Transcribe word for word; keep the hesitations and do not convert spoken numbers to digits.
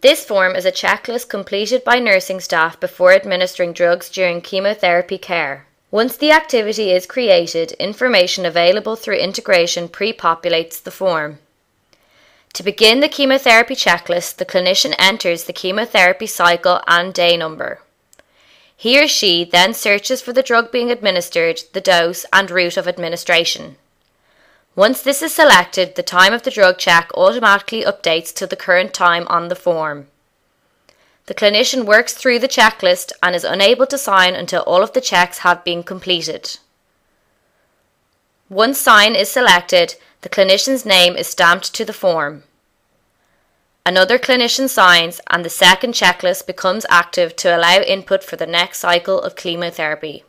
This form is a checklist completed by nursing staff before administering drugs during chemotherapy care. Once the activity is created, information available through integration pre-populates the form. To begin the chemotherapy checklist, the clinician enters the chemotherapy cycle and day number. He or she then searches for the drug being administered, the dose, and route of administration. Once this is selected, the time of the drug check automatically updates to the current time on the form. The clinician works through the checklist and is unable to sign until all of the checks have been completed. Once sign is selected, the clinician's name is stamped to the form. Another clinician signs and the second checklist becomes active to allow input for the next cycle of chemotherapy.